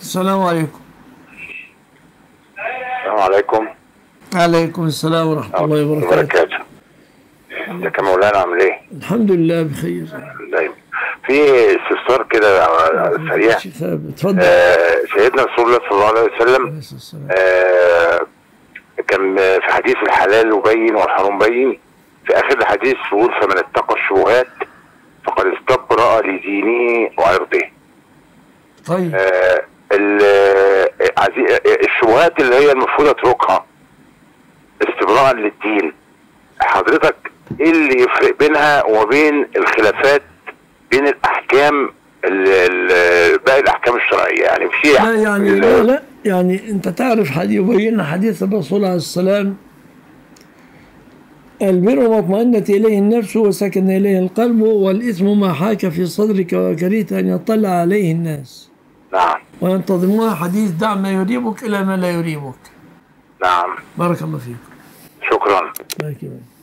السلام عليكم. السلام عليكم. وعليكم السلام ورحمة الله وبركاته. ازيك يا مولانا، عامل ايه؟ الحمد لله بخير. دايما. في استفسار كده سريع. اتفضل. سيدنا رسول الله صلى الله عليه وسلم كان في حديث الحلال وبين والحرام بين، في اخر الحديث يقول فمن اتقى الشبهات فقد استبرأ لدينه وعرضه. طيب الشبهات اللي هي المفروض اتركها استبراء للدين، حضرتك ايه اللي يفرق بينها وبين الخلافات بين الاحكام باقي الاحكام الشرعيه؟ يعني في لا يعني لا يعني انت تعرف حديث وبينا حديث الرسول عليه السلام: البر ما اطمأنت اليه النفس وسكن اليه القلب، والاثم ما حاك في صدرك وكرهت ان يطلع عليه الناس. نعم. وينتظمها حديث دع ما يريبك الى ما لا يريبك. نعم. بارك الله فيك. شكرا.